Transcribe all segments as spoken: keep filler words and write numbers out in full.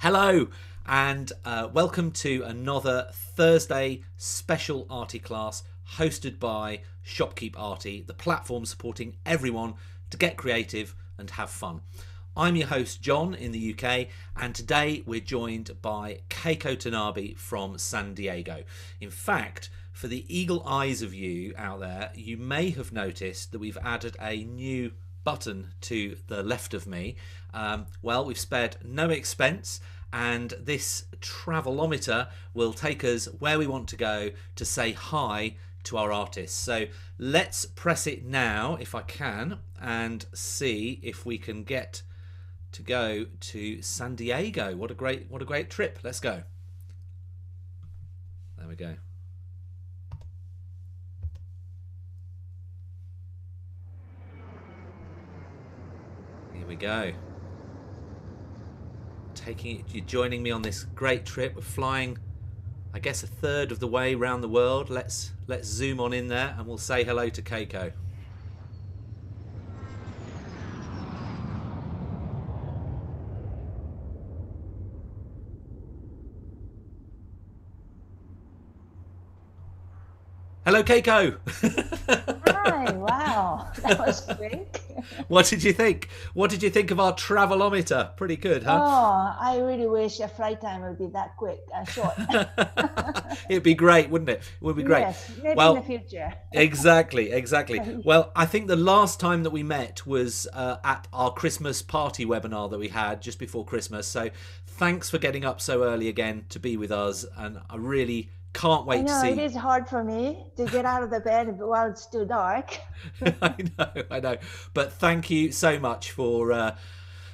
Hello and uh, welcome to another Thursday special arty class hosted by Shopkeep Arty, the platform supporting everyone to get creative and have fun. I'm your host John in the U K, and today we're joined by Keiko Tanabe from San Diego. In fact, for the eagle eyes of you out there, you may have noticed that we've added a new button to the left of me. Um, well, we've spared no expense, and this travelometer will take us where we want to go to say hi to our artists. So let's press it now if I can and see if we can get to go to San Diego. What a great, what a great trip. Let's go. There we go. Here we go. Taking it, you're joining me on this great trip. We're flying, I guess, a third of the way around the world. Let's let's zoom on in there and we'll say hello to Keiko. Hello, Keiko. Hi, wow, that was great. What did you think? What did you think of our travelometer? Pretty good, huh? Oh, I really wish a flight time would be that quick and short. It'd be great, wouldn't it? It would be great. Yes, maybe well, in the future. exactly, exactly. Well, I think the last time that we met was uh, at our Christmas party webinar that we had just before Christmas. So thanks for getting up so early again to be with us. And I really can't wait I know, to see. It is hard for me to get out of the bed while it's too dark. I know, I know. But thank you so much for uh,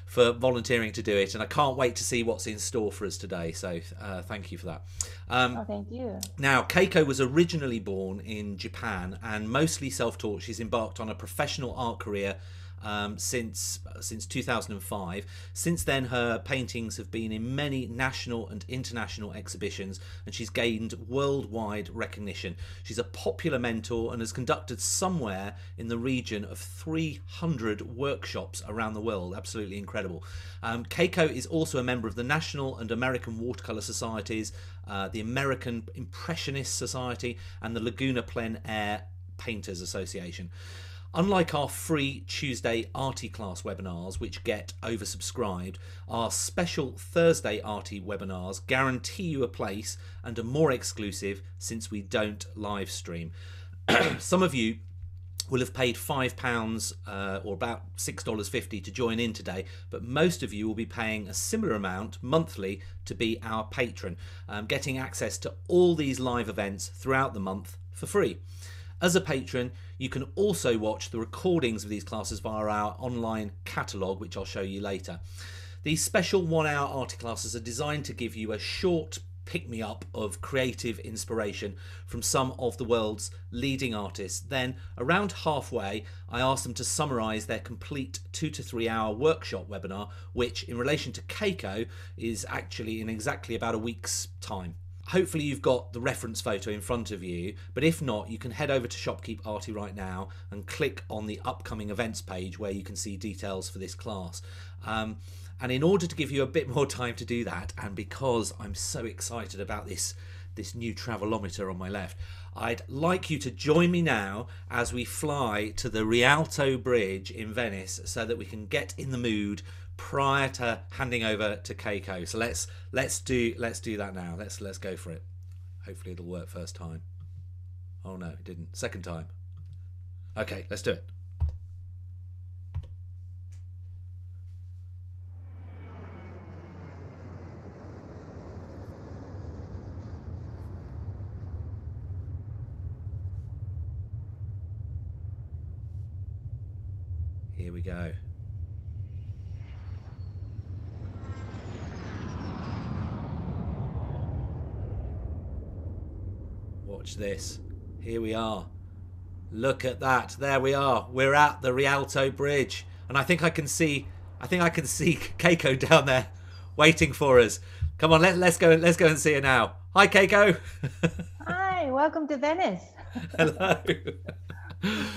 for volunteering to do it, and I can't wait to see what's in store for us today. So uh, thank you for that. Um, oh, thank you. Now, Keiko was originally born in Japan and mostly self-taught. She's embarked on a professional art career um, since since two thousand five. Since then, her paintings have been in many national and international exhibitions, and she's gained worldwide recognition. She's a popular mentor and has conducted somewhere in the region of three hundred workshops around the world. Absolutely incredible. Um, Keiko is also a member of the National and American Watercolour Societies, uh, the American Impressionist Society, and the Laguna Plein Air Painters Association. Unlike our free Tuesday Arty class webinars, which get oversubscribed, our special Thursday Arty webinars guarantee you a place and are more exclusive since we don't live stream. Some of you will have paid five pounds uh, or about six dollars fifty to join in today, but most of you will be paying a similar amount monthly to be our patron, um, getting access to all these live events throughout the month for free. As a patron, you can also watch the recordings of these classes via our online catalogue, which I'll show you later. These special one-hour arty classes are designed to give you a short pick-me-up of creative inspiration from some of the world's leading artists. Then, around halfway, I asked them to summarise their complete two to three hour workshop webinar, which, in relation to Keiko, is actually in exactly about a week's time. Hopefully you've got the reference photo in front of you, but if not, you can head over to Shopkeep Arty right now and click on the upcoming events page where you can see details for this class. Um, and in order to give you a bit more time to do that, and because I'm so excited about this, this new travelometer on my left, I'd like you to join me now as we fly to the Rialto Bridge in Venice so that we can get in the mood prior to handing over to Keiko. So let's let's do let's do that now. Let's let's go for it. Hopefully it'll work first time. Oh no, it didn't. Second time. Okay, let's do it. Here we go. Watch this. Here we are. Look at that. There we are. We're at the Rialto Bridge, and I think I can see. I think I can see Keiko down there, waiting for us. Come on, let, let's go. Let's go and see her now. Hi, Keiko. Hi. Welcome to Venice. Hello.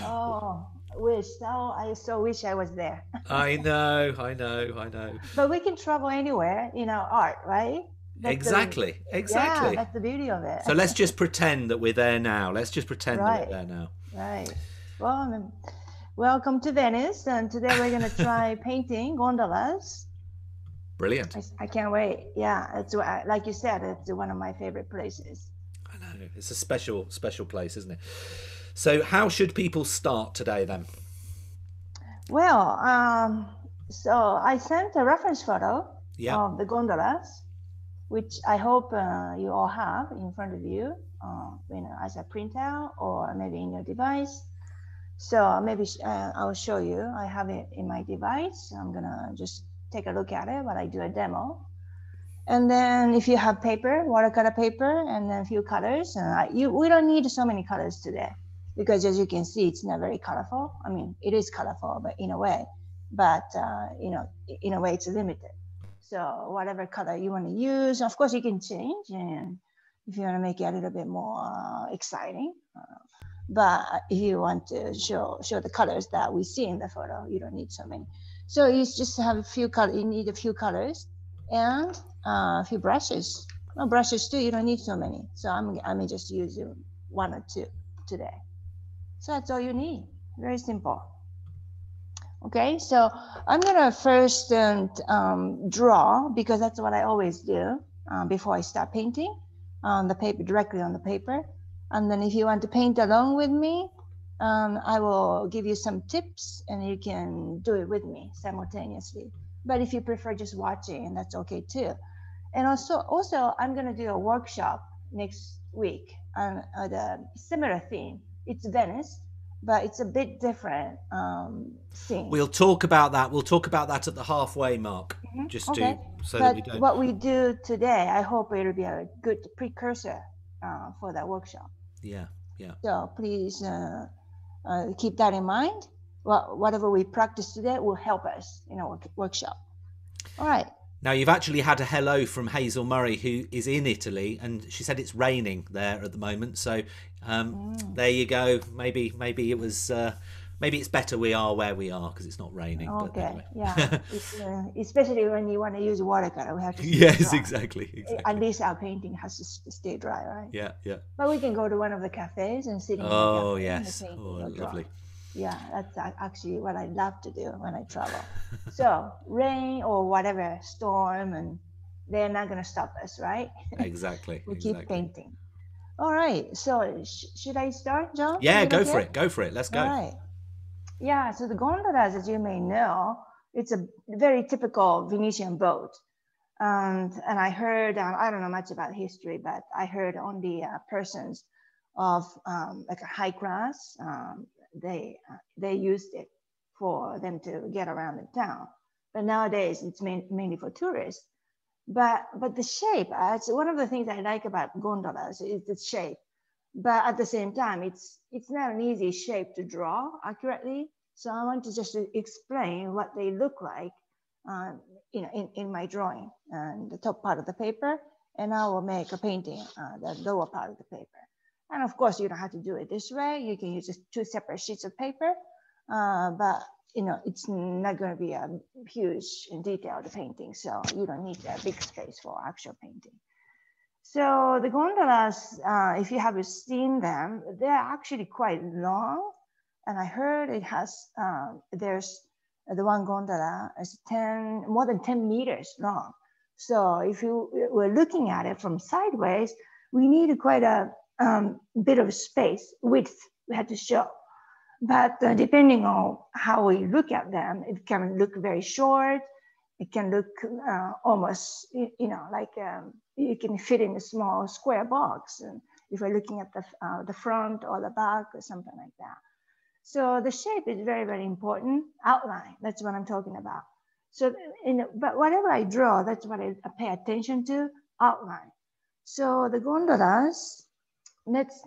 Oh, wish. Now I so wish I was there. I know, I know, I know. But we can travel anywhere in our art, right? That's exactly, the, exactly. Yeah, that's the beauty of it. So let's just pretend that we're there now. Let's just pretend right. that we're there now. Right. Well, I mean, welcome to Venice, and today we're going to try painting gondolas. Brilliant. I, I can't wait. Yeah, it's, like you said, it's one of my favorite places. I know. It's a special, special place, isn't it? So how should people start today then? Well, um, so I sent a reference photo yeah. of the gondolas, which I hope uh, you all have in front of you, uh, you know, as a printout or maybe in your device. So maybe uh, I'll show you. I have it in my device. I'm gonna just take a look at it while I do a demo. And then if you have paper, watercolor paper, and then a few colors, and I, you, we don't need so many colors today because as you can see, it's not very colorful. I mean, it is colorful, but in a way, but uh, you know, in a way it's limited. So whatever color you want to use, of course you can change, and if you want to make it a little bit more uh, exciting, uh, but if you want to show show the colors that we see in the photo, you don't need so many. So you just have a few colors. You need a few colors and uh, a few brushes. No brushes too. You don't need so many. So I'm I may just use one or two today. So that's all you need. Very simple. Okay, so I'm gonna first um, draw, because that's what I always do uh, before I start painting on the paper, directly on the paper. And then if you want to paint along with me, um, I will give you some tips and you can do it with me simultaneously. But if you prefer just watching, and that's okay too. And also, also I'm gonna do a workshop next week on, on a similar theme. It's Venice, but it's a bit different um, scene. We'll talk about that. We'll talk about that at the halfway mark, mm-hmm. just okay. to so but that we don't. What we do today, I hope it'll be a good precursor uh, for that workshop. Yeah, yeah. So please uh, uh, keep that in mind. Well, whatever we practice today will help us in our workshop. All right. Now, you've actually had a hello from Hazel Murray, who is in Italy, and she said it's raining there at the moment. So um, mm. there you go. Maybe maybe it was uh, maybe it's better we are where we are because it's not raining. Okay, but anyway. yeah. It's, uh, especially when you want to use watercolor, we have to. Yes, exactly, exactly. At least our painting has to stay dry, right? Yeah, yeah. But we can go to one of the cafes and sit in. Oh the yes, and the oh lovely. Dry. Yeah, that's actually what I love to do when I travel. So rain or whatever, storm, and they're not going to stop us, right? Exactly. we exactly. keep painting. All right. So sh should I start, John? Yeah, go for it. Go for it. Let's go. All right. Yeah. So the gondolas, as you may know, it's a very typical Venetian boat. And, and I heard, um, I don't know much about history, but I heard only uh, persons of um, like a high class, um, they uh, they used it for them to get around the town, but nowadays it's main, mainly for tourists. But but the shape, uh, it's one of the things I like about gondolas is the shape. But at the same time, it's it's not an easy shape to draw accurately. So I want to just explain what they look like, um, you know, in in my drawing and the top part of the paper, and I will make a painting uh, the lower part of the paper. And of course, you don't have to do it this way. You can use just two separate sheets of paper, uh, but you know it's not going to be a huge and detailed painting, so you don't need a big space for actual painting. So the gondolas, uh, if you haven't seen them, they're actually quite long. And I heard it has um, there's the one gondola is ten more than ten meters long. So if you were looking at it from sideways, we need quite a Um, bit of space width we had to show, but uh, depending on how we look at them, it can look very short. It can look uh, almost, you, you know, like um, you can fit in a small square box. And if we're looking at the uh, the front or the back or something like that, so the shape is very very important. Outline, that's what I'm talking about. So, you know, but whatever I draw, that's what I pay attention to, outline. So the gondolas. Let's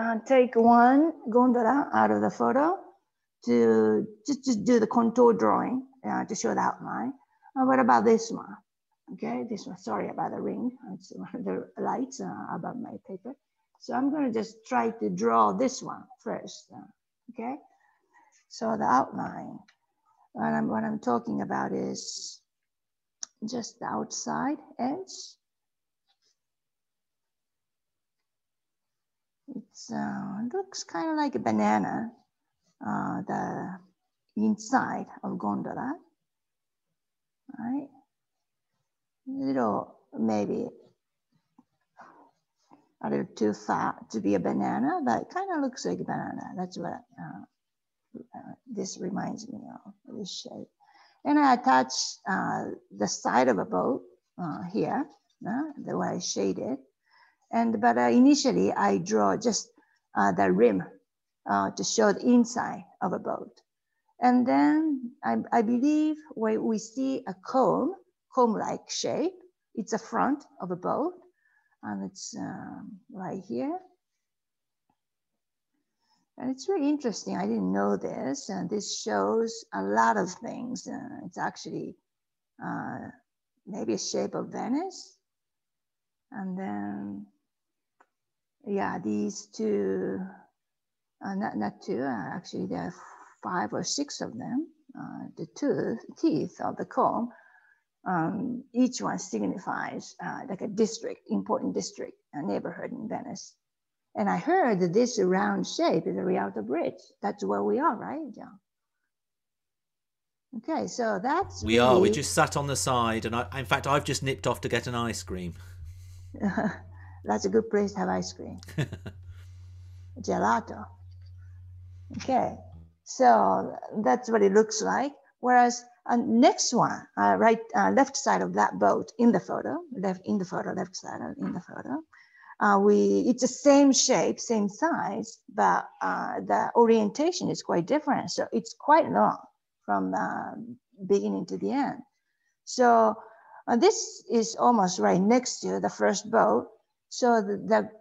uh, take one gondola out of the photo to just, just do the contour drawing uh, to show the outline. Uh, what about this one? Okay, this one, sorry about the ring. It's one of the lights uh, above my paper. So I'm gonna just try to draw this one first, uh, okay? So the outline, what I'm, what I'm talking about is just the outside edge. It's uh, looks kind of like a banana, uh, the inside of gondola, right? Little, maybe a little too fat to be a banana, but it kind of looks like a banana. That's what uh, uh, this reminds me of, this shape. And I attach uh, the side of a boat uh, here, uh, the way I shaded. And, but uh, initially I draw just uh, the rim uh, to show the inside of a boat. And then I, I believe where we see a comb, comb-like shape, it's a front of a boat. And it's um, right here. And it's really interesting. I didn't know this. And this shows a lot of things. Uh, it's actually uh, maybe a shape of Venice. And then, yeah, these two, uh, not, not two, uh, actually there are five or six of them. Uh, the two teeth of the comb, um, each one signifies uh, like a district, important district, a neighborhood in Venice. And I heard that this round shape is the Rialto Bridge. That's where we are, right, John? Okay, so that's- We really... are, we just sat on the side. And I, in fact, I've just nipped off to get an ice cream. That's a good place to have ice cream. Gelato. Okay, so that's what it looks like. Whereas uh, next one, uh, right, uh, left side of that boat in the photo, left in the photo, left side of, in the photo, uh, we it's the same shape, same size, but uh, the orientation is quite different. So it's quite long from uh, beginning to the end. So. And this is almost right next to the first boat. So the,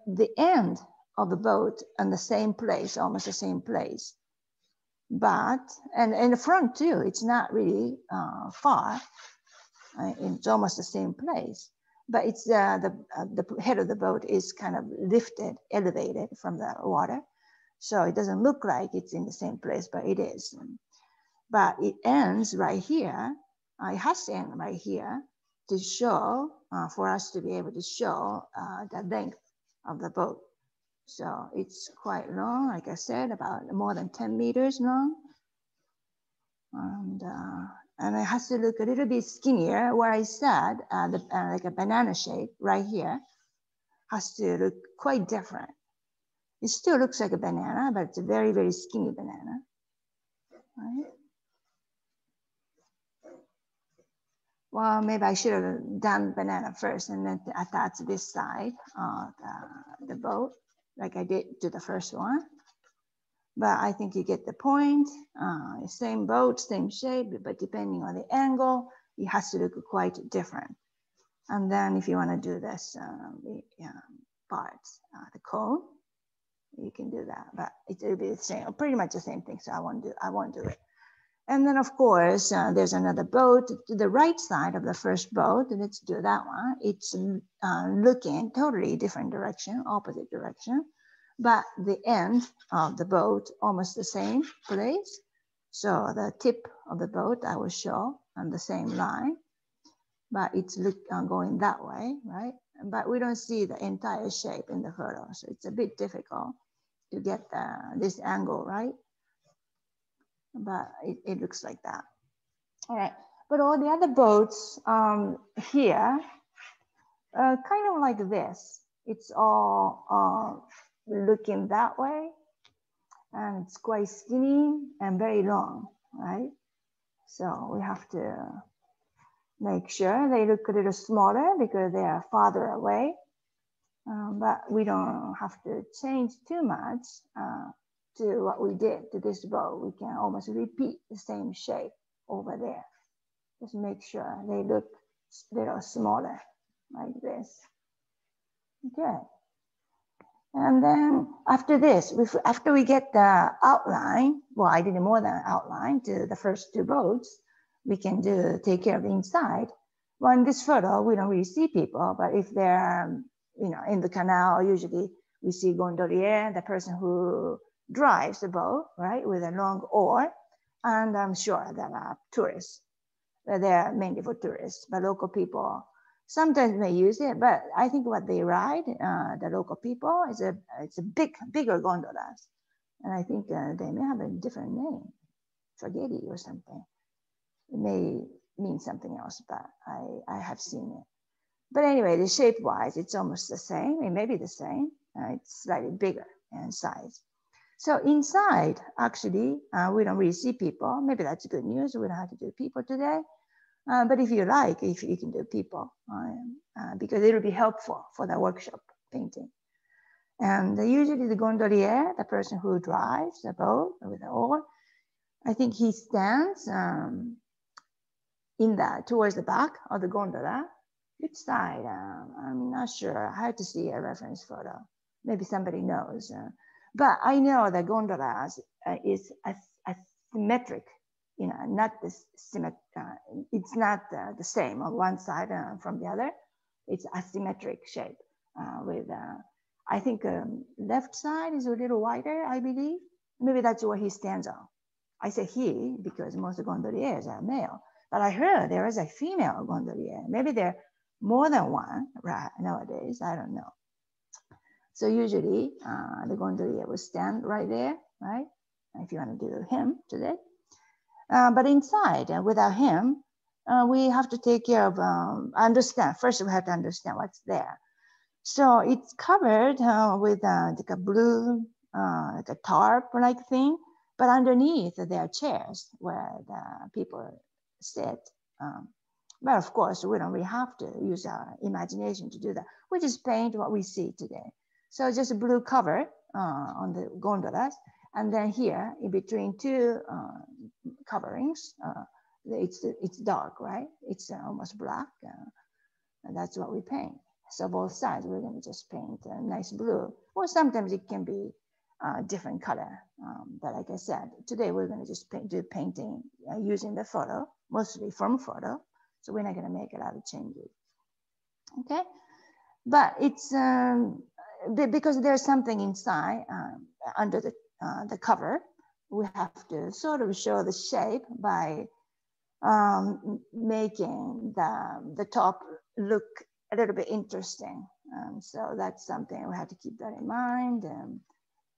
the, the end of the boat and the same place, almost the same place. But, and in the front too, it's not really uh, far. Uh, it's almost the same place. But it's uh, the, uh, the head of the boat is kind of lifted, elevated from the water. So it doesn't look like it's in the same place, but it is. But it ends right here. Uh, it has to end right here. To show, uh, for us to be able to show uh, the length of the boat. So it's quite long, like I said, about more than ten meters long. And, uh, and it has to look a little bit skinnier, where I said, uh, the, uh, like a banana shape right here, has to look quite different. It still looks like a banana, but it's a very, very skinny banana, right? Well, maybe I should have done banana first and then attach this side of the, the boat, like I did to the first one. But I think you get the point. Uh, same boat, same shape, but depending on the angle, it has to look quite different. And then if you want to do this um, the, um, part, uh, the cone, you can do that. But it will be the same, pretty much the same thing. So I won't do, I won't do it. And then, of course, uh, there's another boat to the right side of the first boat. Let's do that one. It's uh, looking totally different direction, opposite direction. But the end of the boat, almost the same place. So the tip of the boat I will show on the same line. But it's look, uh, going that way, right? But we don't see the entire shape in the photo. So it's a bit difficult to get uh, this angle, right? But it, it looks like that. All right, but all the other boats um, here, uh, kind of like this. It's all uh, looking that way, and it's quite skinny and very long, right? So we have to make sure they look a little smaller because they are farther away, um, but we don't have to change too much. Uh, to what we did to this boat, we can almost repeat the same shape over there. Just make sure they look a little smaller, like this. Okay. And then after this, after we get the outline, well, I did more than outline to the first two boats, we can do take care of the inside. Well, in this photo, we don't really see people, but if they're, you know, in the canal, usually we see gondolier, the person who drives the boat, right, with a long oar, And I'm sure there are tourists. They're mainly for tourists, but local people sometimes may use it. But I think what they ride, uh, the local people, is a it's a big, bigger gondolas. And I think uh, they may have a different name, spaghetti or something. It may mean something else, but I, I have seen it. But anyway, the shape-wise, it's almost the same. It may be the same. Uh, it's slightly bigger in size. So inside, actually, uh, we don't really see people. Maybe that's good news. We don't have to do people today. Uh, but if you like, if you can do people, um, uh, because it'll be helpful for the workshop painting. And usually the gondolier, the person who drives the boat with the oar, I think he stands um, in the, towards the back of the gondola. Which side? Um, I'm not sure. I had to see a reference photo. Maybe somebody knows. Uh, but I know the gondola uh, is asymmetric, you know, not this symmetric. Uh, it's not uh, the same on one side uh, from the other. It's asymmetric shape uh, with. Uh, I think um, left side is a little wider, I believe. Maybe that's what he stands on. I say he because most gondoliers are male, but I heard there is a female gondolier. Maybe there are more than one right nowadays, I don't know. So usually uh, the gondolier will stand right there, right? If you want to do him today. Uh, but inside, uh, without him, uh, we have to take care of, um, understand. First, we have to understand what's there. So it's covered uh, with uh, like a blue, uh, like a tarp-like thing, but underneath there are chairs where the people sit. Um, but of course, we don't really have to use our imagination to do that. We just paint what we see today. So just a blue cover uh, on the gondolas, and then here in between two uh, coverings, uh, it's it's dark, right? It's uh, almost black, uh, and that's what we paint. So both sides, we're going to just paint a nice blue, or sometimes it can be a different color. Um, but like I said, today we're going to just paint, do painting uh, using the photo, mostly from photo. So we're not going to make a lot of changes. Okay, but it's um, because there's something inside um, under the uh, the cover. We have to sort of show the shape by um, making the the top look a little bit interesting. Um, so that's something we have to keep that in mind. Um,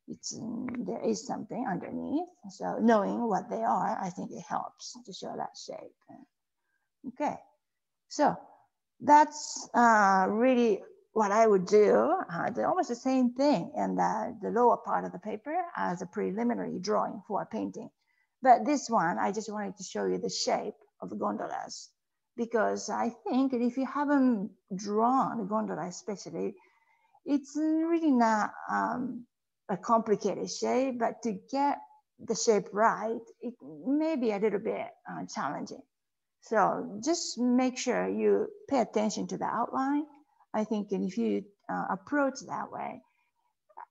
it's, um, there is something underneath. So knowing what they are, I think it helps to show that shape. Okay, so that's uh, really what I would do. Uh, almost the same thing in the, the lower part of the paper as a preliminary drawing for a painting. But this one, I just wanted to show you the shape of the gondolas, because I think that if you haven't drawn a gondola especially, it's really not um, a complicated shape, but to get the shape right, it may be a little bit uh, challenging. So just make sure you pay attention to the outline. I think and if you uh, approach that way,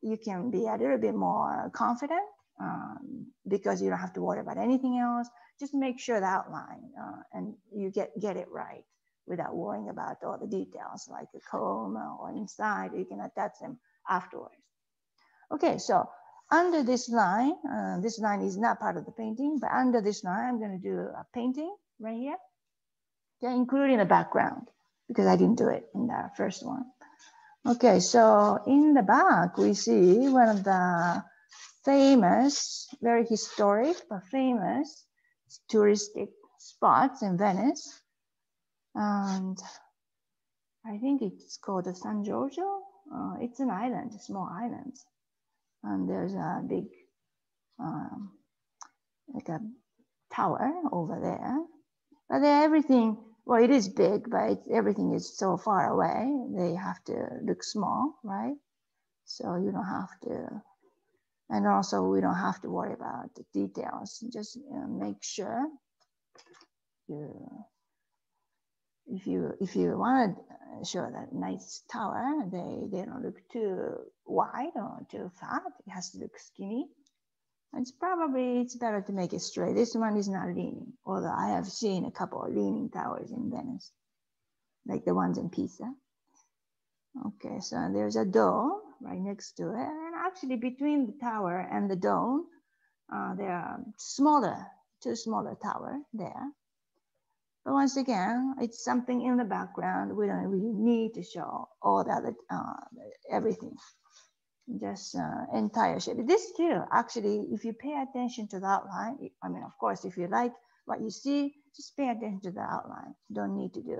you can be a little bit more confident um, because you don't have to worry about anything else. Just make sure the outline uh, and you get, get it right without worrying about all the details like the comb or inside, you can attach them afterwards. Okay, so under this line, uh, this line is not part of the painting, but under this line, I'm gonna do a painting right here, okay, including the background because I didn't do it in the first one. Okay, so in the back, we see one of the famous, very historic, but famous touristic spots in Venice, and I think it's called the San Giorgio. Uh, it's an island, a small island, and there's a big, um, like a tower over there. But everything, well, it is big, but it's, everything is so far away. They have to look small, right? So you don't have to. And also, we don't have to worry about the details. Just you know, make sure you, if you if you want to show that nice tower, they they don't look too wide or too fat. It has to look skinny. It's probably it's better to make it straight. This one is not leaning, although I have seen a couple of leaning towers in Venice, like the ones in Pisa. Okay, so there's a dome right next to it. Actually, between the tower and the dome, uh, there are smaller two smaller towers there. But once again, it's something in the background. We don't really need to show all the other, uh, everything, just uh, entire shape. This too, actually, if you pay attention to the outline, I mean, of course, if you like what you see, just pay attention to the outline. You don't need to do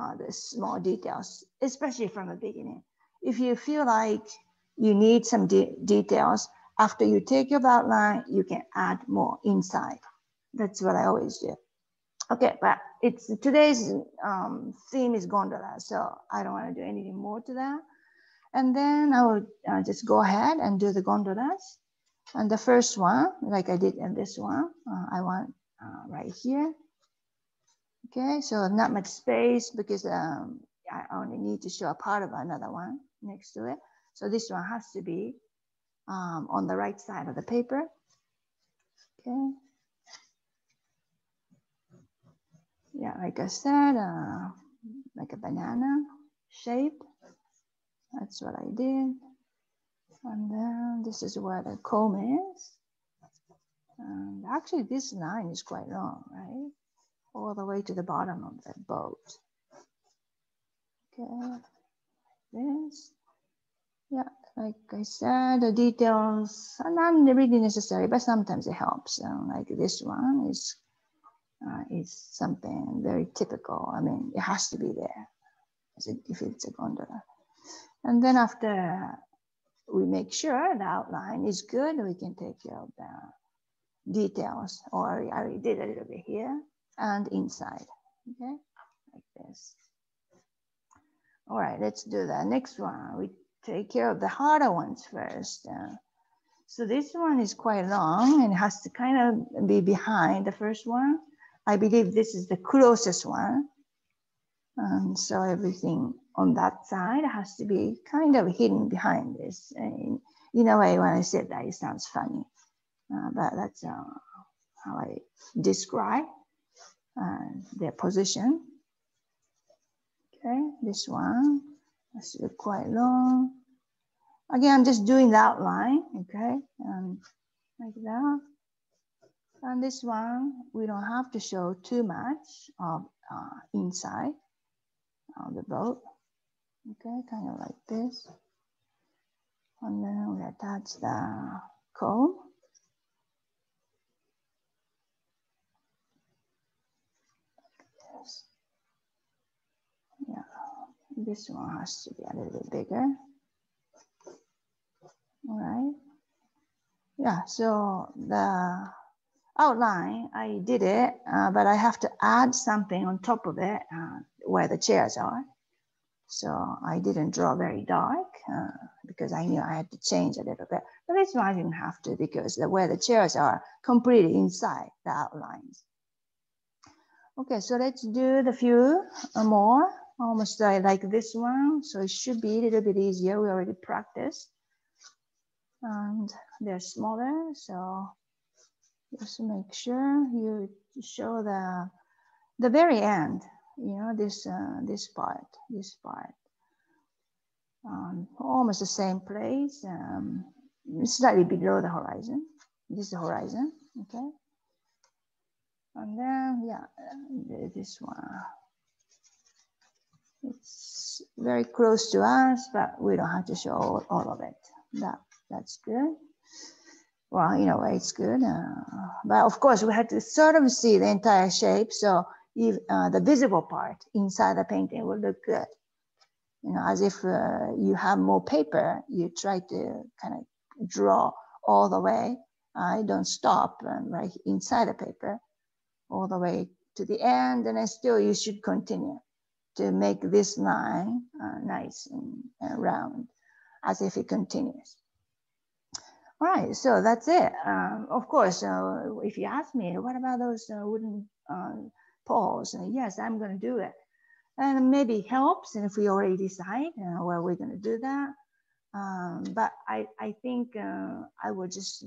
uh, the small details, especially from the beginning. If you feel like you need some de details, after you take your outline, you can add more inside. That's what I always do. Okay, but it's today's um, theme is gondola, so I don't want to do anything more to that. And then I will uh, just go ahead and do the gondolas. And the first one, like I did in this one, uh, I want uh, right here. Okay, so not much space because um, I only need to show a part of another one next to it. So this one has to be um, on the right side of the paper. Okay. Yeah, like I said, uh, like a banana shape. That's what I did. And then this is where the comb is. And actually, this line is quite long, right? All the way to the bottom of the boat. Okay, this. Yeah, like I said, the details are not really necessary, but sometimes it helps. And like this one is. Uh, is something very typical. I mean, it has to be there if it's a gondola. And then after we make sure the outline is good, we can take care of the details, or I already did a little bit here and inside, okay, like this. All right, let's do the next one. We take care of the harder ones first. Uh, so this one is quite long and has to kind of be behind the first one. I believe this is the closest one. And so everything on that side has to be kind of hidden behind this. And in a way, when I said that, it sounds funny, uh, but that's uh, how I describe uh, their position. Okay, this one has to be quite long. Again, I'm just doing the outline, okay, um, like that. And this one, we don't have to show too much of uh, inside of the boat. Okay, kind of like this. And then we attach the comb. Like this. Yeah, this one has to be a little bit bigger. All right. Yeah, so the outline, I did it, uh, but I have to add something on top of it uh, where the chairs are. So I didn't draw very dark uh, because I knew I had to change a little bit. But this one I didn't have to because the, where the chairs are completely inside the outlines. Okay, so let's do the few more, almost like this one. So it should be a little bit easier. We already practiced. And they're smaller, so just make sure you show the the very end, you know, this uh, this part, this part, um, almost the same place, um, slightly below the horizon. This is the horizon, okay. And then yeah, this one, it's very close to us, but we don't have to show all, all of it. That that's good. Well, you know, it's good, uh, but of course we had to sort of see the entire shape, so if, uh, the visible part inside the painting will look good. You know, as if uh, you have more paper, you try to kind of draw all the way. I uh, don't stop um, right inside the paper, all the way to the end, and I still you should continue to make this line uh, nice and, and round, as if it continues. All right, so that's it. Um, of course, uh, if you ask me, what about those uh, wooden uh, poles? And yes, I'm going to do it. And maybe it helps, and if we already decide uh, where we're going to do that. Um, but I, I think uh, I will just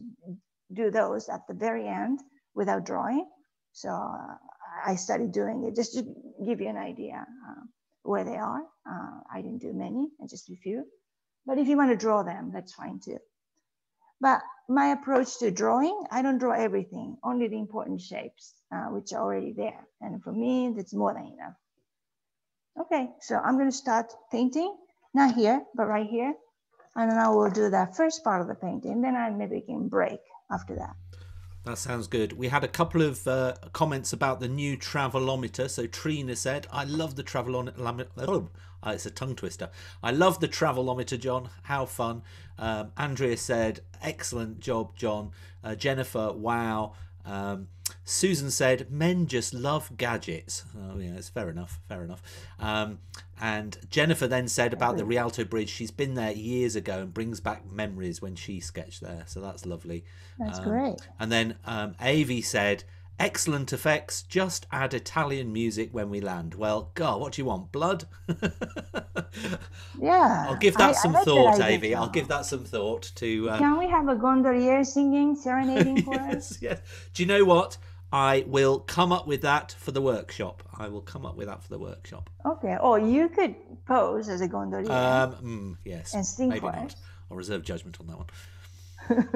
do those at the very end without drawing. So uh, I started doing it just to give you an idea uh, where they are. Uh, I didn't do many, I just a few. But if you want to draw them, that's fine too. But my approach to drawing, I don't draw everything, only the important shapes, uh, which are already there. And for me, that's more than enough. Okay, so I'm gonna start painting, not here, but right here. And then I will do that first part of the painting, then I maybe can break after that. That sounds good. We had a couple of uh, comments about the new travelometer. So Trina said, I love the travelometer. Oh, it's a tongue twister. I love the travelometer, John. How fun. Um, Andrea said, excellent job, John. Uh, Jennifer, wow. Um, Susan said, men just love gadgets. Oh yeah, it's fair enough, fair enough. Um, and Jennifer then said about the Rialto Bridge, she's been there years ago and brings back memories when she sketched there. So that's lovely. That's um, great. And then um, Avi said, excellent effects, just add Italian music when we land. Well, God, what do you want, blood? Yeah. I'll give that I, some I thought, Avi. I'll give that some thought to... Uh... Can we have a gondolier singing, serenading for yes, us? Yes. Do you know what? I will come up with that for the workshop. I will come up with that for the workshop. Okay. Or you could pose as a gondolier. Um, mm, yes. And sing for us. I'll reserve judgment on that one.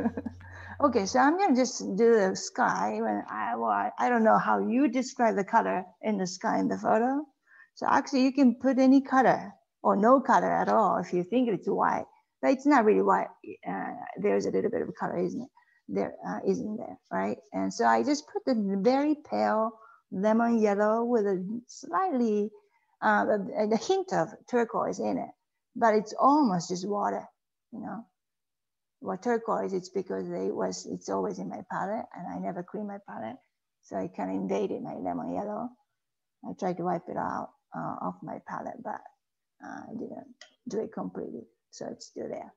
Okay, so I'm gonna just do the sky. When I, well, I don't know how you describe the color in the sky in the photo. So actually you can put any color or no color at all if you think it's white, but it's not really white. Uh, there's a little bit of color, isn't it? There uh, isn't there, right? And so I just put the very pale lemon yellow with a slightly, uh, a, a hint of turquoise in it, but it's almost just water, you know? Well, turquoise, it's because it was, it's always in my palette and I never clean my palette. So it kind of invaded my lemon yellow. I tried to wipe it out uh, off my palette, but uh, I didn't do it completely. So it's still there.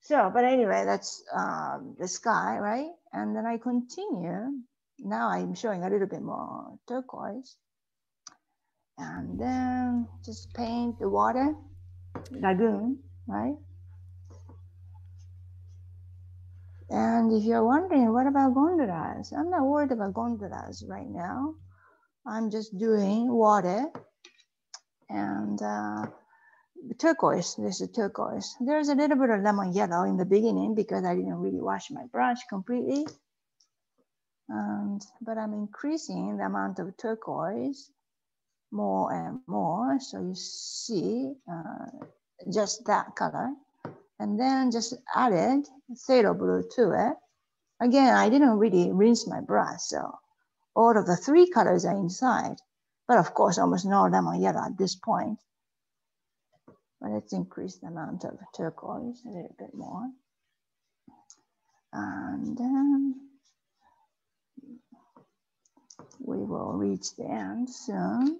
So, but anyway, that's um, the sky, right? And then I continue. Now I'm showing a little bit more turquoise. And then just paint the water, lagoon, right? And if you're wondering, what about gondolas? I'm not worried about gondolas right now. I'm just doing water and uh, turquoise. This is turquoise. There's a little bit of lemon yellow in the beginning because I didn't really wash my brush completely. And, but I'm increasing the amount of turquoise more and more. So you see uh, just that color. And then just added phthalo blue to it. Again, I didn't really rinse my brush, so all of the three colors are inside, but of course, almost no lemon yellow at this point. But let's increase the amount of turquoise a little bit more. And then we will reach the end soon.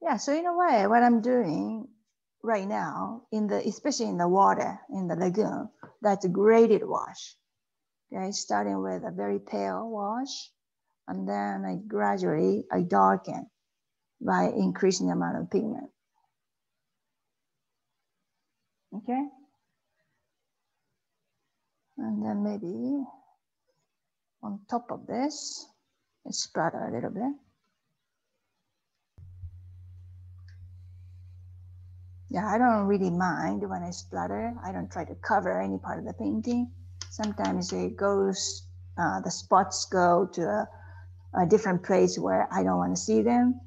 Yeah, so in a way, what I'm doing right now, in the especially in the water, in the lagoon, that's a graded wash. Okay, starting with a very pale wash, and then I gradually, I darken by increasing the amount of pigment. Okay? And then maybe on top of this, let's splatter a little bit. Yeah, I don't really mind when I splatter. I don't try to cover any part of the painting. Sometimes it goes, uh, the spots go to a, a different place where I don't want to see them.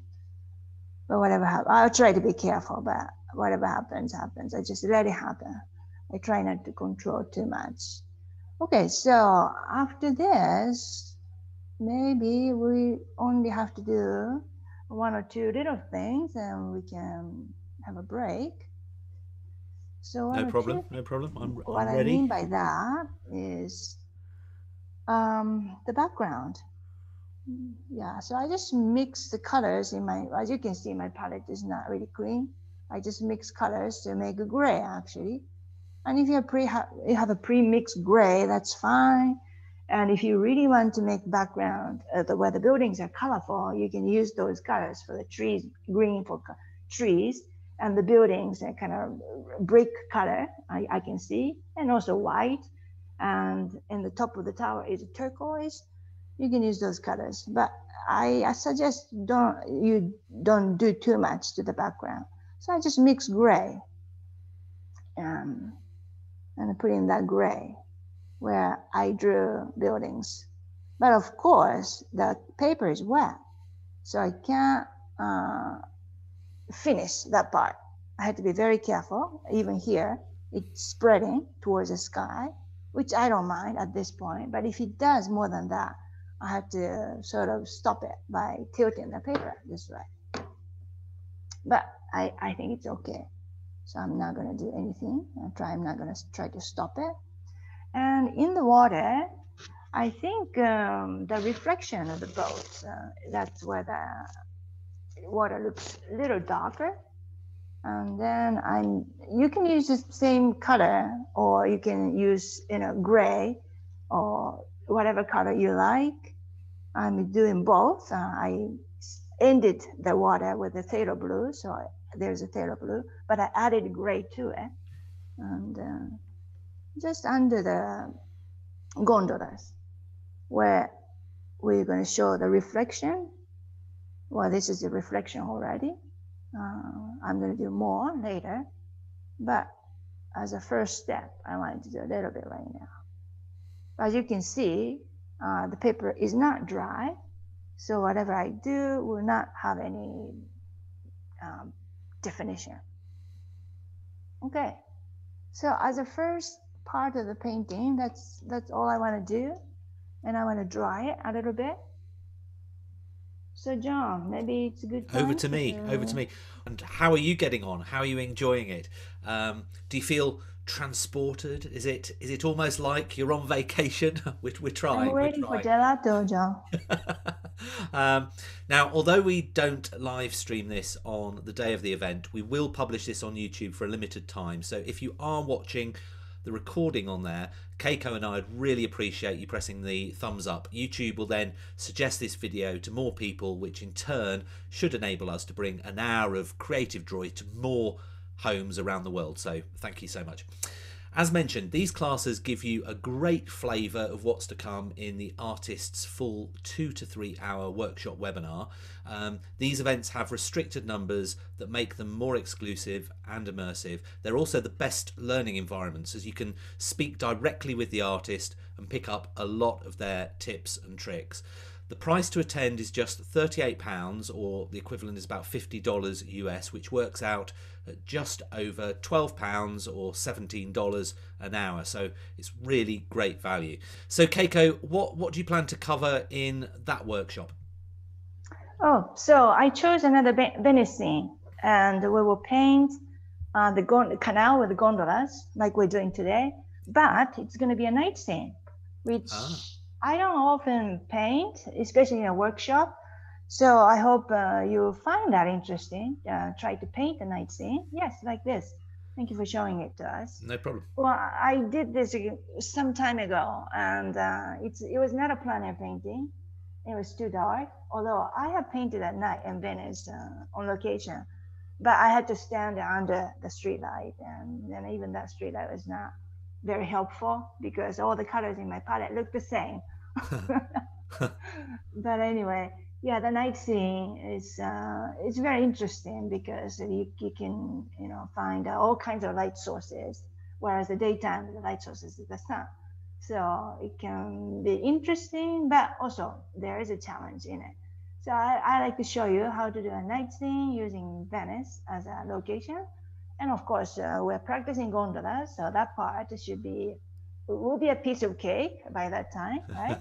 But whatever happens, I'll try to be careful, but whatever happens, happens. I just let it happen. I try not to control too much. Okay, so after this, maybe we only have to do one or two little things and we can have a break. So no problem, no problem. I'm, I'm what ready. I mean by that is um, the background. Yeah, so I just mix the colors in my, as you can see, my palette is not really clean. I just mix colors to make a gray actually. And if you're pre you have a pre-mixed gray, that's fine. And if you really want to make background uh, the, where the buildings are colorful, you can use those colors for the trees, green for trees. And the buildings are kind of brick color, I, I can see, and also white. And in the top of the tower is turquoise. You can use those colors, but I, I suggest don't you don't do too much to the background. So I just mix gray. Um, and put in that gray where I drew buildings. But of course, the paper is wet, so I can't uh, finish that part. I had to be very careful. Even here, it's spreading towards the sky, which I don't mind at this point. But if it does more than that, I have to sort of stop it by tilting the paper this way. But I, I think it's okay. So I'm not gonna do anything. I'll try, I'm not gonna try to stop it. And in the water, I think um, the reflection of the boat, uh, that's where the water looks a little darker. And then I'm, you can use the same color, or you can use, you know, gray or whatever color you like. I'm doing both. Uh, I ended the water with the phthalo blue, so I, there's a phthalo blue, but I added gray to it. And uh, just under the gondolas, where we're going to show the reflection. Well, this is the reflection already. Uh, I'm going to do more later, but as a first step, I wanted to do a little bit right now. As you can see, uh, the paper is not dry, so whatever I do will not have any um, definition. Okay, so as a first part of the painting, that's that's all I want to do, and I want to dry it a little bit. So John, maybe it's a good time. Over to me, to... over to me. And how are you getting on? How are you enjoying it? Um, do you feel transported? Is it is it almost like you're on vacation? we're, we're trying. I'm waiting we're trying. for gelato, John. um, now, although we don't live stream this on the day of the event, we will publish this on YouTube for a limited time. So if you are watching the recording on there, Keiko and I would really appreciate you pressing the thumbs up. YouTube will then suggest this video to more people, which in turn should enable us to bring an hour of creative joy to more homes around the world. So thank you so much. As mentioned, these classes give you a great flavour of what's to come in the artist's full two to three hour workshop webinar. Um, these events have restricted numbers that make them more exclusive and immersive. They're also the best learning environments, as you can speak directly with the artist and pick up a lot of their tips and tricks. The price to attend is just thirty-eight pounds, or the equivalent is about fifty dollars U S, which works out at just over twelve pounds or seventeen dollars an hour. So it's really great value. So Keiko, what, what do you plan to cover in that workshop? Oh, so I chose another Venice scene, and we will paint uh, the canal with the gondolas like we're doing today, but it's going to be a night scene, which... Ah. I don't often paint, especially in a workshop. So I hope uh, you'll find that interesting. Uh, try to paint the night scene. Yes, like this. Thank you for showing it to us. No problem. Well, I did this some time ago, and uh, it's, it was not a plein air painting. It was too dark, although I have painted at night in Venice uh, on location. But I had to stand under the streetlight, and, and even that streetlight was not very helpful because all the colors in my palette look the same. But anyway, yeah, the night scene is uh, it's very interesting because you, you can you know find all kinds of light sources, whereas the daytime the light sources is the sun. So it can be interesting, but also there is a challenge in it. So I, I like to show you how to do a night scene using Venice as a location. And of course, uh, we're practicing gondolas, so that part should be, will be a piece of cake by that time, right?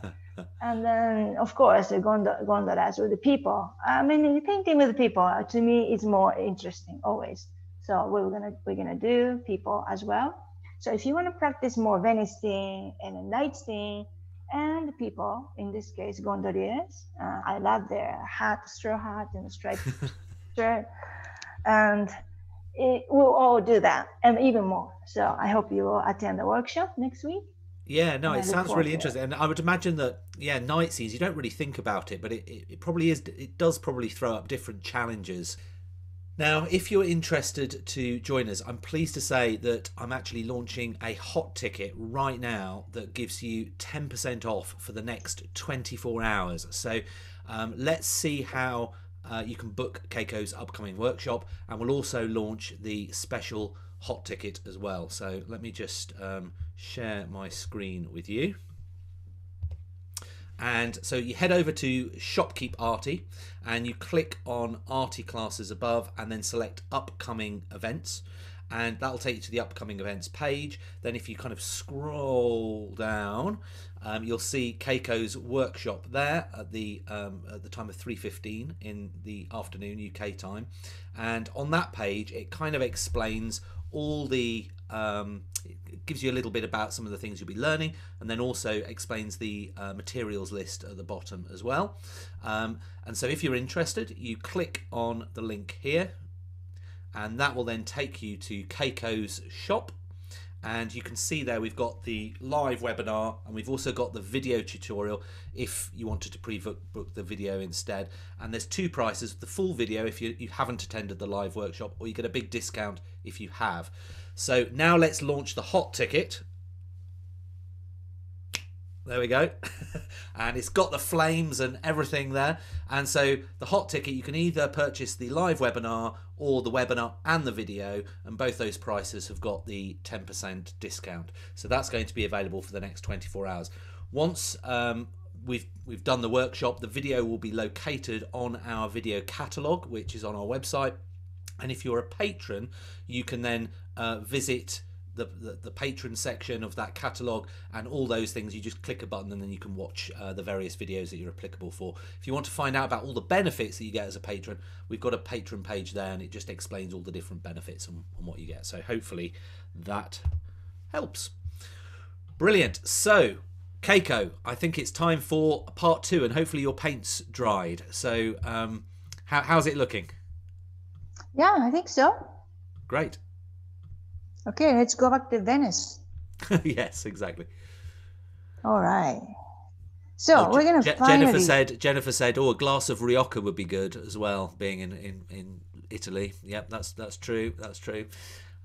And then, of course, the gondol gondolas with the people. I mean, painting with people uh, to me is more interesting always. So we're gonna we're gonna do people as well. So if you want to practice more Venice thing and a night thing, and people, in this case, gondoliers. Uh, I love their hat, straw hat, and striped shirt, and it, we'll all do that and even more. So I hope you will attend the workshop next week. Yeah, no, it sounds really interesting. And I would imagine that, yeah, night scenes, you don't really think about it, but it, it, it probably is, it does probably throw up different challenges. Now, if you're interested to join us, I'm pleased to say that I'm actually launching a hot ticket right now that gives you ten percent off for the next twenty-four hours. So um, let's see how Uh, you can book Keiko's upcoming workshop, and we'll also launch the special hot ticket as well. So let me just um, share my screen with you. And so you head over to Shopkeep Arty and you click on Arty Classes above and then select Upcoming Events. And that'll take you to the Upcoming Events page. Then if you kind of scroll down, um, you'll see Keiko's workshop there at the, um, at the time of three fifteen in the afternoon U K time. And on that page, it kind of explains all the um, it gives you a little bit about some of the things you'll be learning, and then also explains the uh, materials list at the bottom as well. Um, and so if you're interested, you click on the link here, and that will then take you to Keiko's shop. And you can see there we've got the live webinar, and we've also got the video tutorial if you wanted to pre-book the video instead. And there's two prices, the full video if you, you haven't attended the live workshop, or you get a big discount if you have. So now let's launch the hot ticket. There we go. And it's got the flames and everything there. And so the hot ticket, you can either purchase the live webinar or the webinar and the video, and both those prices have got the ten percent discount. So that's going to be available for the next twenty-four hours. Once um, we've, we've done the workshop, the video will be located on our video catalogue, which is on our website. And if you're a patron, you can then uh, visit The, the, the patron section of that catalogue, and all those things, you just click a button and then you can watch uh, the various videos that you're applicable for. If you want to find out about all the benefits that you get as a patron, we've got a patron page there, and it just explains all the different benefits and, and what you get. So hopefully that helps. Brilliant. So Keiko, I think it's time for part two, and hopefully your paint's dried. So um, how, how's it looking? Yeah, I think so. Great. Okay, let's go back to Venice. Yes, exactly. All right. So oh, we're going to finally... Jennifer said, Jennifer said, oh, a glass of Rioja would be good as well, being in, in, in Italy. Yep, that's that's true. That's true.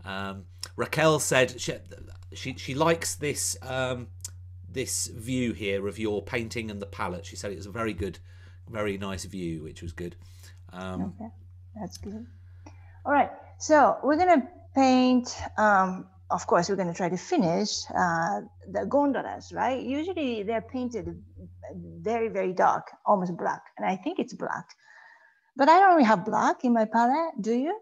Um, Raquel said she, she, she likes this, um, this view here of your painting and the palette. She said it was a very good, very nice view, which was good. Um, okay, that's good. All right, so we're going to... paint, um, of course, we're going to try to finish uh, the gondolas, right? Usually they're painted very, very dark, almost black. And I think it's black. But I don't really have black in my palette, do you?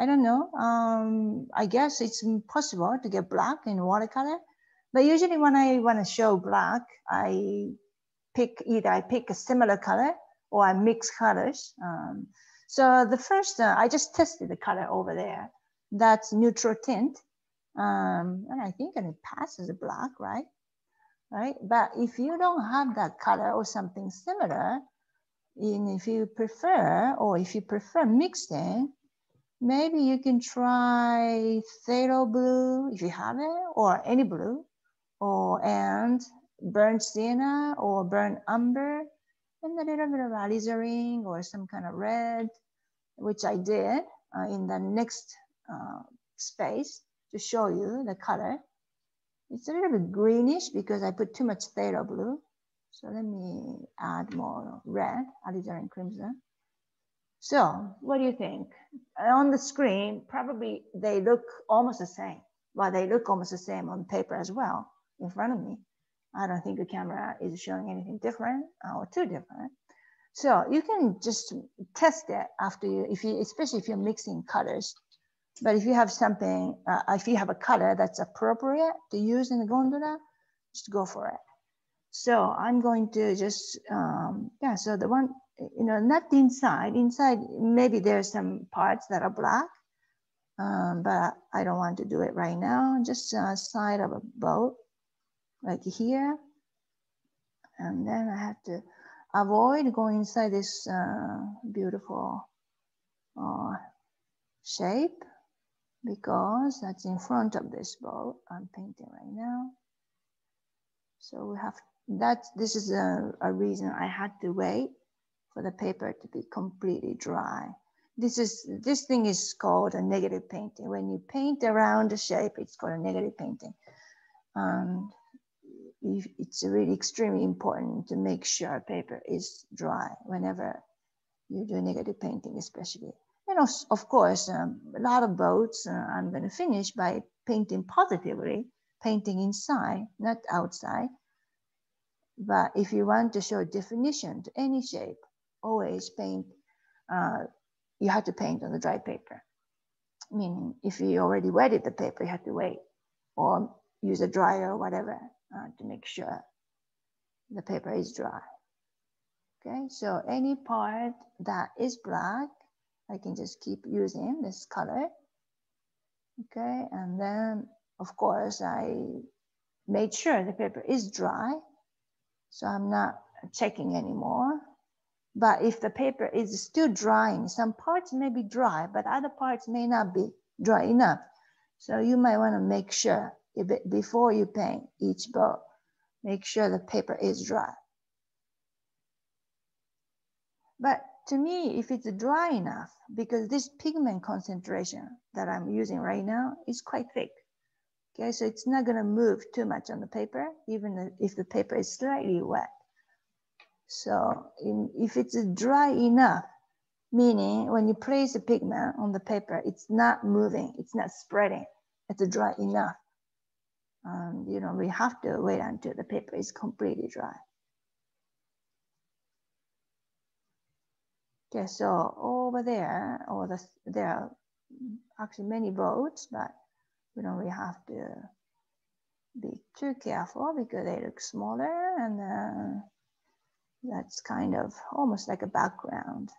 I don't know. Um, I guess it's impossible to get black in watercolor. But usually when I want to show black, I pick either I pick a similar color or I mix colors. Um, so the first, uh, I just tested the color over there. That's neutral tint, um, and I think and it passes black, right? Right. But if you don't have that color or something similar, and if you prefer, or if you prefer mixing, maybe you can try phthalo blue if you have it, or any blue, or and burnt sienna or burnt umber, and a little bit of alizarin or some kind of red, which I did uh, in the next. Uh, space to show you the color. It's a little bit greenish because I put too much phthalo blue. So let me add more red, alizarin crimson. So what do you think? On the screen, probably they look almost the same. Well, they look almost the same on paper as well in front of me. I don't think the camera is showing anything different or too different. So you can just test it after you, if you, especially if you're mixing colors. But if you have something, uh, if you have a color that's appropriate to use in the gondola, just go for it. So I'm going to just, um, yeah, so the one, you know, not inside. Inside, maybe there's some parts that are black, um, but I don't want to do it right now. Just uh, side of a boat, like here. And then I have to avoid going inside this uh, beautiful uh, shape, because that's in front of this bowl I'm painting right now. So we have that, this is a, a reason I had to wait for the paper to be completely dry. This is, this thing is called a negative painting. When you paint around the shape, it's called a negative painting. Um, it's really extremely important to make sure paper is dry whenever you do negative painting, especially. And of, of course, um, a lot of boats, uh, I'm going to finish by painting positively, painting inside, not outside. But if you want to show definition to any shape, always paint, uh, you have to paint on the dry paper. Meaning if you already wetted the paper, you have to wait or use a dryer or whatever uh, to make sure the paper is dry. Okay, so any part that is black, I can just keep using this color. Okay, and then of course I made sure the paper is dry. So I'm not checking anymore. But if the paper is still drying, some parts may be dry, but other parts may not be dry enough. So you might want to make sure if it, before you paint each boat, make sure the paper is dry. But to me, if it's dry enough, because this pigment concentration that I'm using right now is quite thick. Okay, so it's not going to move too much on the paper, even if the paper is slightly wet. So in, if it's dry enough, meaning when you place the pigment on the paper, it's not moving, it's not spreading, it's dry enough. Um, you know, we have to wait until the paper is completely dry. Okay, so over there, or the, there are actually many boats, but we don't really have to be too careful because they look smaller, and uh, that's kind of almost like a background.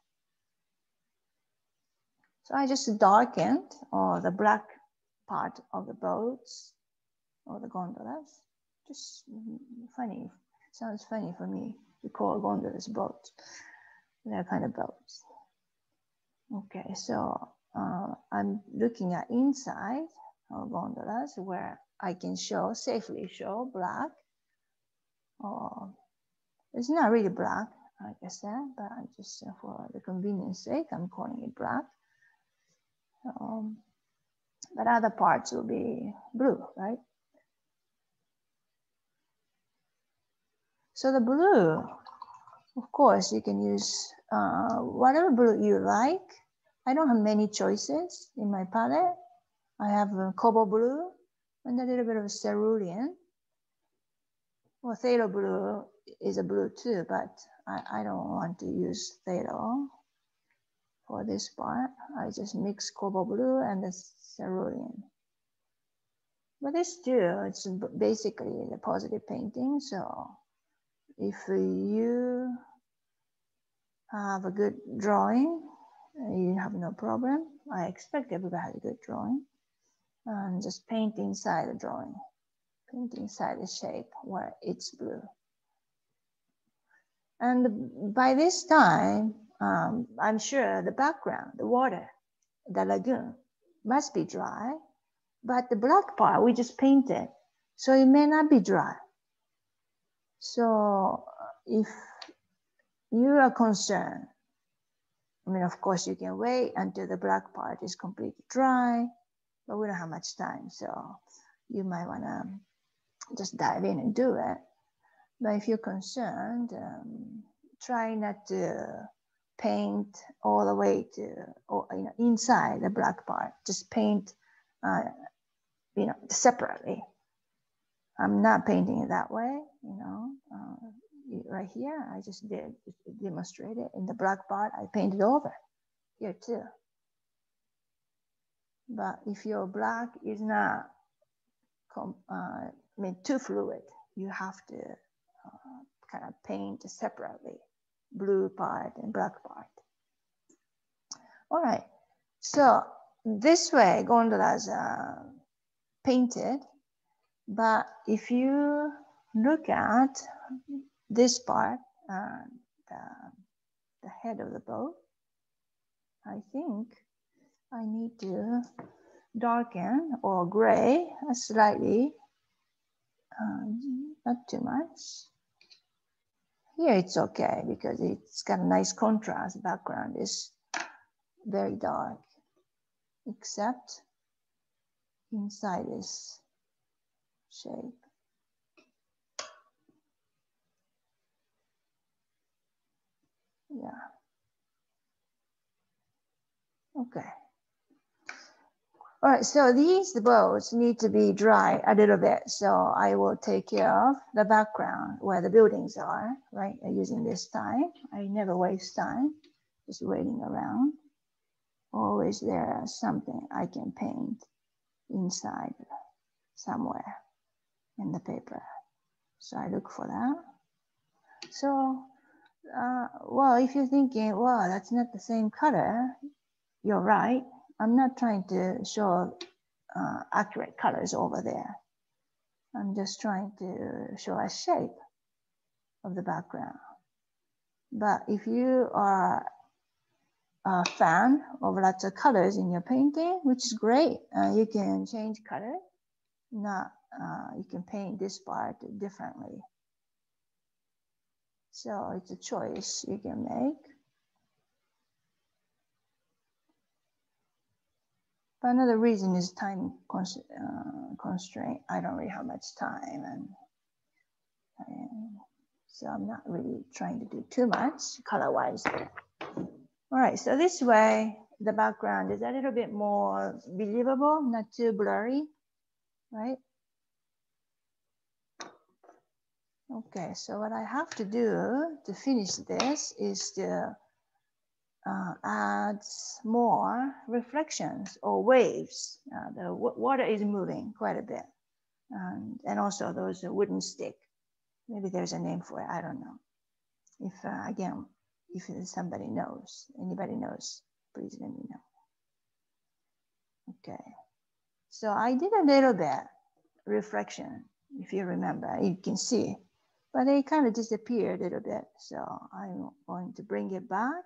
So I just darkened all the black part of the boats or the gondolas. Just funny, sounds funny for me to call gondolas boats. They're kind of boats. Okay, so uh, I'm looking at inside or gondolas where I can show, safely show black, or it's not really black, like I said, but I just uh, for the convenience sake, I'm calling it black. Um, but other parts will be blue, right? So the blue, of course, you can use uh, whatever blue you like. I don't have many choices in my palette. I have a cobalt blue and a little bit of cerulean. Well, phthalo blue is a blue too, but I, I don't want to use phthalo for this part. I just mix cobalt blue and the cerulean. But this too, it's basically the positive painting. So if you have a good drawing, you have no problem. I expect everybody has a good drawing. And just paint inside the drawing, paint inside the shape where it's blue. And by this time, um, I'm sure the background, the water, the lagoon must be dry, but the black part we just painted, so it may not be dry. So if you are concerned, I mean, of course you can wait until the black part is completely dry, but we don't have much time, so you might want to just dive in and do it. But if you're concerned, um, try not to paint all the way to, or you know, inside the black part. Just paint, uh, you know, separately. I'm not painting it that way, you know. Uh, right here, I just did demonstrate it in the black part. I painted over here too. But if your black is not com uh, I mean, too fluid, you have to uh, kind of paint separately, blue part and black part. All right, so this way gondolas are painted, but if you look at this part, uh, the, the head of the boat, I think, I need to darken or gray slightly, um, not too much. Here it's okay because it's got a nice contrast. Background is very dark, except inside this shape. Yeah. Okay. All right, so these boats need to be dry a little bit. So I will take care of the background where the buildings are, right? I'm using this time. I never waste time just waiting around. Always there's something I can paint inside somewhere in the paper. So I look for that. So, uh, well, if you're thinking, well, that's not the same color, you're right. I'm not trying to show uh, accurate colors over there. I'm just trying to show a shape of the background. But if you are a fan of lots of colors in your painting, which is great, uh, you can change color. Not, uh, you can paint this part differently. So it's a choice you can make. Another reason is time cons uh, constraint. I don't really have much time, and, and so I'm not really trying to do too much color-wise. All right, so this way, the background is a little bit more believable, not too blurry, right? Okay, so what I have to do to finish this is to Uh, adds more reflections or waves. Uh, the water is moving quite a bit. Um, and also those wooden stick. Maybe there's a name for it, I don't know. If, uh, again, if somebody knows, anybody knows, please let me know. Okay, so I did a little bit reflection, if you remember, you can see, but they kind of disappeared a little bit. So I'm going to bring it back,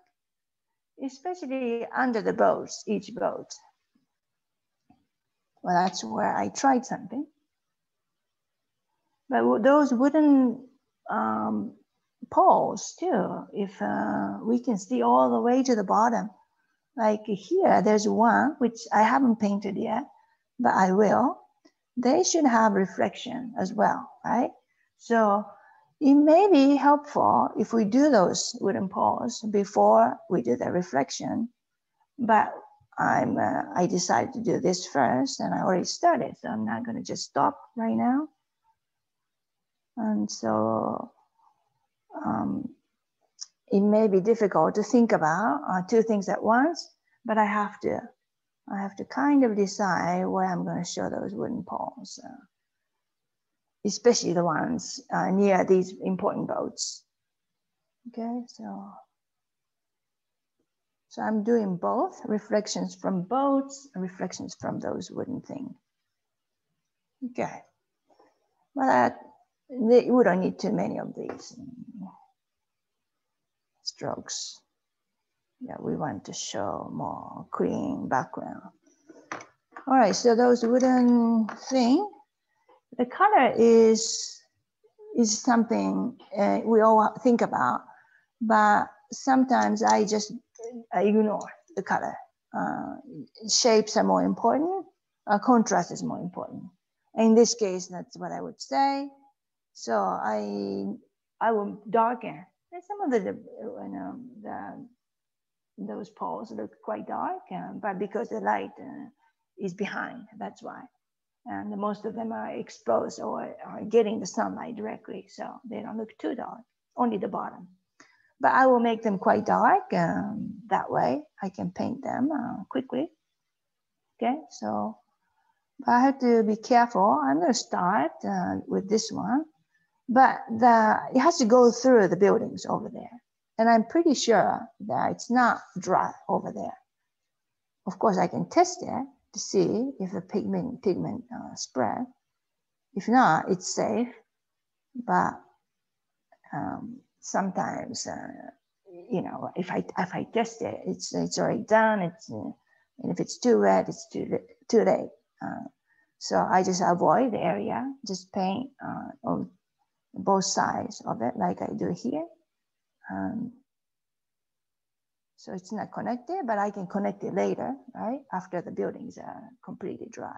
especially under the boats, each boat. Well, that's where I tried something. But those wooden um, poles too, if uh, we can see all the way to the bottom. Like here, there's one, which I haven't painted yet, but I will. They should have reflection as well, right? So it may be helpful if we do those wooden poles before we do the reflection, but I'm, uh, I decided to do this first and I already started, so I'm not gonna just stop right now. And so um, it may be difficult to think about uh, two things at once, but I have to, I have to kind of decide where I'm gonna show those wooden poles. Uh, especially the ones uh, near these important boats. Okay, so, so I'm doing both reflections from boats and reflections from those wooden things. Okay, well, I, they, we don't need too many of these strokes. Yeah, we want to show more clean background. All right, so those wooden things, the color is, is something uh, we all think about, but sometimes I just ignore the color. Uh, shapes are more important, uh, contrast is more important. In this case, that's what I would say. So I, I will darken. And some of the, you know, the, those poles look quite dark, uh, but because the light uh, is behind, that's why. And most of them are exposed or are getting the sunlight directly, so they don't look too dark, only the bottom. But I will make them quite dark, um, that way I can paint them uh, quickly. Okay, so but I have to be careful. I'm gonna start uh, with this one, but the, it has to go through the buildings over there. And I'm pretty sure that it's not dry over there. Of course, I can test it to see if the pigment pigment uh, spread. If not, it's safe, but um, sometimes, uh, you know, if I, if I test it, it's, it's already done, it's, uh, and if it's too red, it's too, too late. Uh, so I just avoid the area, just paint uh, on both sides of it like I do here. Um, So it's not connected, but I can connect it later, right? After the buildings are completely dry.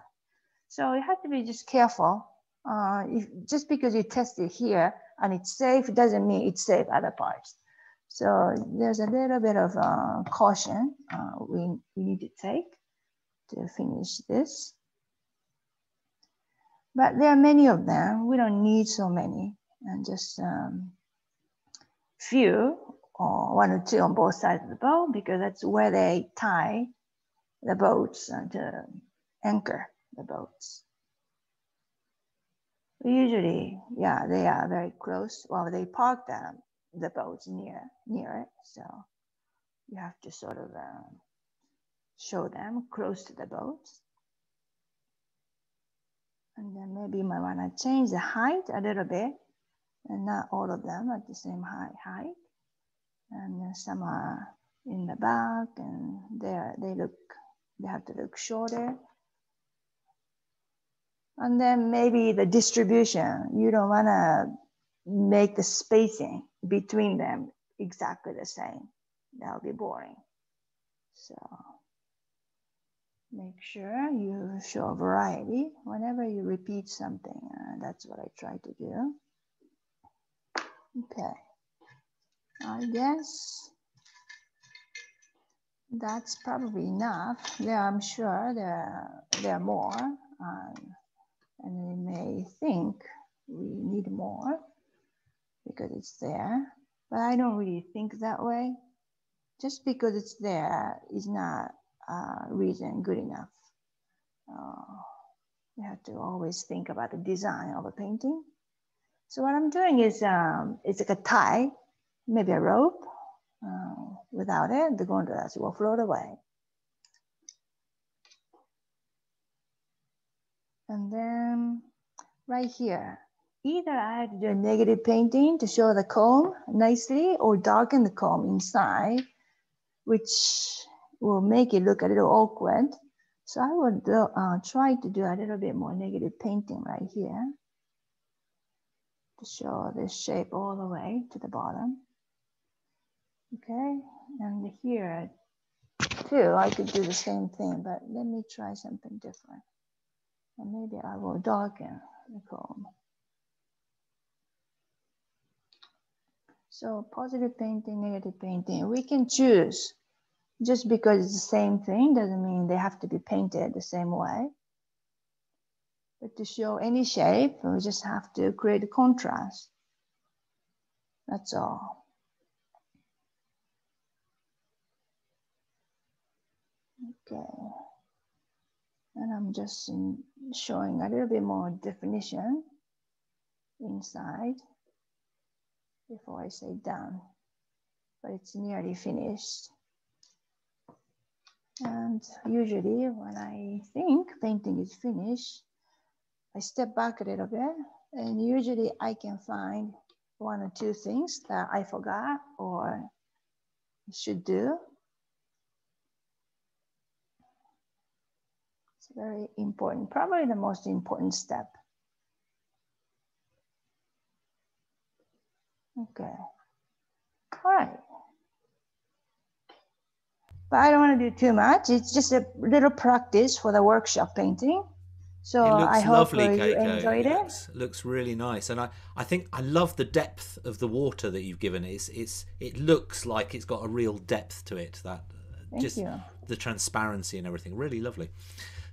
So you have to be just careful. Uh, if, just because you test it here and it's safe doesn't mean it's safe other parts. So there's a little bit of uh, caution uh, we, we need to take to finish this. But there are many of them. We don't need so many, and just um, few or one or two on both sides of the boat, because that's where they tie the boats to anchor the boats. Usually, yeah, they are very close. Well, they park them, the boats near near it, so you have to sort of um, show them close to the boats. And then maybe you might want to change the height a little bit, and not all of them at the same high height. And some are in the back, and they are, they look they have to look shorter. And then maybe the distribution, you don't want to make the spacing between them exactly the same. That'll be boring. So make sure you show variety whenever you repeat something. Uh, that's what I try to do. Okay, I guess that's probably enough. There, I'm sure there, there are more. Um, and we may think we need more because it's there, but I don't really think that way. Just because it's there is not uh, reason good enough. Uh, you have to always think about the design of a painting. So what I'm doing is um, it's like a tie, maybe a rope. Uh, without it, the gondolas will float away. And then right here, either I had to do a negative painting to show the comb nicely, or darken the comb inside, which will make it look a little awkward. So I would uh, try to do a little bit more negative painting right here to show this shape all the way to the bottom. Okay, and here too, I could do the same thing, but let me try something different. And maybe I will darken the comb. So positive painting, negative painting, we can choose. Just because it's the same thing doesn't mean they have to be painted the same way. But to show any shape, we just have to create a contrast. That's all. Okay. And I'm just showing a little bit more definition inside before I say done, but it's nearly finished. And usually when I think painting is finished, I step back a little bit, and usually I can find one or two things that I forgot or should do. Very important, probably the most important step. Okay, all right. But I don't want to do too much. It's just a little practice for the workshop painting. So it looks I lovely, hope you Keiko. enjoyed it. It looks, looks really nice. And I, I think I love the depth of the water that you've given. It's, it's, it looks like it's got a real depth to it, that Thank just you. the transparency and everything. Really lovely.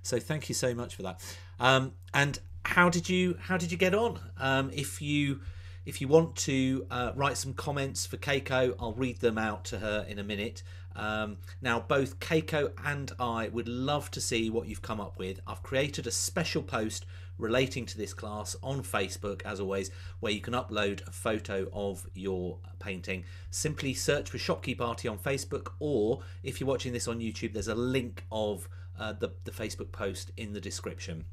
So thank you so much for that. Um, and how did you how did you get on? Um, if you if you want to uh, write some comments for Keiko, I'll read them out to her in a minute. Um, now, both Keiko and I would love to see what you've come up with. I've created a special post relating to this class on Facebook, as always, where you can upload a photo of your painting. Simply search for Shopkeep Arty on Facebook, or if you're watching this on YouTube, there's a link of Uh, the, the Facebook post in the description.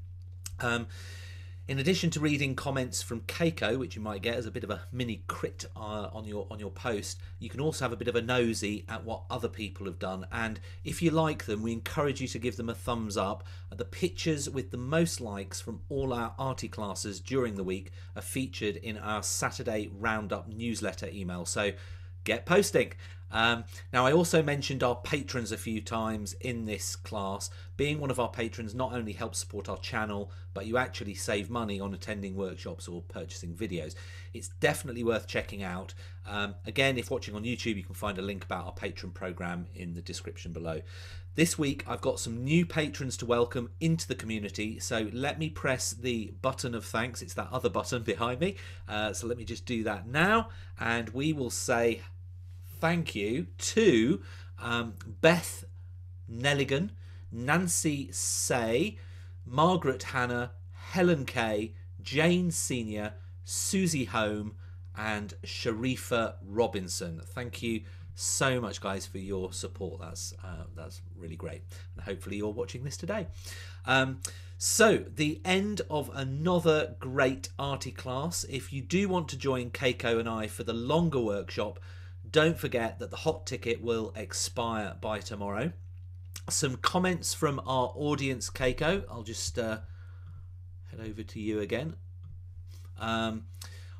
Um, in addition to reading comments from Keiko, which you might get as a bit of a mini crit uh, on your on your post, you can also have a bit of a nosy at what other people have done. And if you like them, we encourage you to give them a thumbs up. The pictures with the most likes from all our arty classes during the week are featured in our Saturday Roundup newsletter email. So get posting. Um, now, I also mentioned our patrons a few times in this class. Being one of our patrons not only helps support our channel, but you actually save money on attending workshops or purchasing videos. It's definitely worth checking out. Um, again, if watching on YouTube, you can find a link about our patron program in the description below. This week, I've got some new patrons to welcome into the community. So let me press the button of thanks. It's that other button behind me. Uh, so let me just do that now, and we will say thank you to um, Beth Nelligan, Nancy Say, Margaret Hannah, Helen Kay, Jane Senior, Susie Home, and Sharifa Robinson. Thank you so much, guys, for your support. That's uh, that's really great, and hopefully you're watching this today. Um, so the end of another great arty class. If you do want to join Keiko and I for the longer workshop, don't forget that the hot ticket will expire by tomorrow. Some comments from our audience, Keiko. I'll just uh, head over to you again. Um,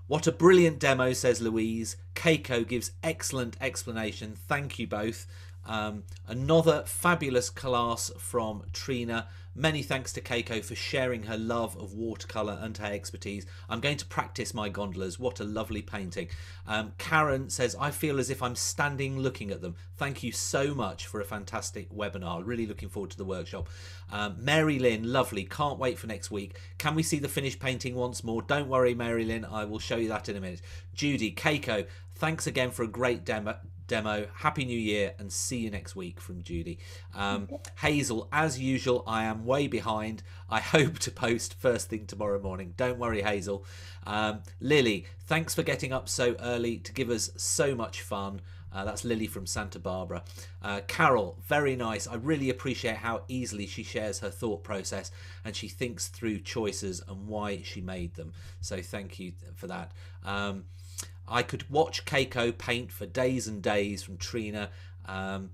what a brilliant demo, says Louise. Keiko gives excellent explanation. Thank you both. Um, another fabulous class from Trina. Many thanks to Keiko for sharing her love of watercolour and her expertise. I'm going to practice my gondolas. What a lovely painting. Um, Karen says, I feel as if I'm standing looking at them. Thank you so much for a fantastic webinar. Really looking forward to the workshop. Um, Mary Lynn, lovely. Can't wait for next week. Can we see the finished painting once more? Don't worry, Mary Lynn. I will show you that in a minute. Judy, Keiko, thanks again for a great demo. Demo. Happy New Year and see you next week, from Judy. Um, Hazel, as usual, I am way behind. I hope to post first thing tomorrow morning. Don't worry, Hazel. Um, Lily, thanks for getting up so early to give us so much fun. Uh, that's Lily from Santa Barbara. Uh, Carol, very nice. I really appreciate how easily she shares her thought process and she thinks through choices and why she made them. So thank you for that. Um, I could watch Keiko paint for days and days, from Trina. Um,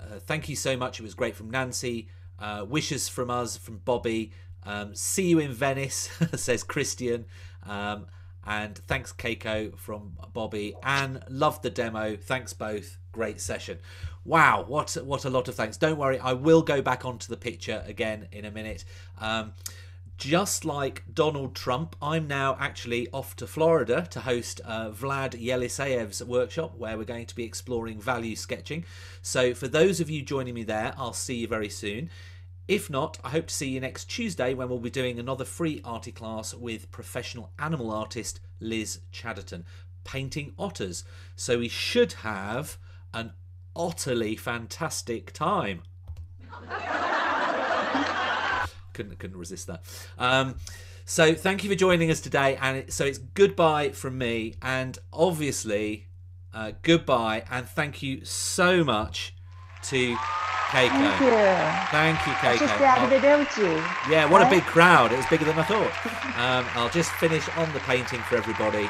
uh, thank you so much. It was great, from Nancy. Uh, wishes from us, from Bobby. Um, see you in Venice, says Christian. Um, and thanks, Keiko, from Bobby. Anne, loved the demo. Thanks both. Great session. Wow, what, what a lot of thanks. Don't worry, I will go back onto the picture again in a minute. Um, Just like Donald Trump, I'm now actually off to Florida to host uh, Vlad Yeliseyev's workshop, where we're going to be exploring value sketching. So for those of you joining me there, I'll see you very soon. If not, I hope to see you next Tuesday, when we'll be doing another free arty class with professional animal artist Liz Chatterton, painting otters. So we should have an utterly fantastic time. Couldn't, couldn't resist that. Um, so thank you for joining us today. And it, so it's goodbye from me, and obviously uh, goodbye, and thank you so much to Keiko. Thank you. Thank you, Keiko. Just added, don't you? Yeah, what a big crowd. It was bigger than I thought. Um, I'll just finish on the painting for everybody.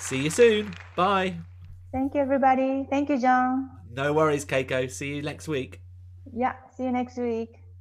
See you soon. Bye. Thank you, everybody. Thank you, John. No worries, Keiko. See you next week. Yeah, see you next week.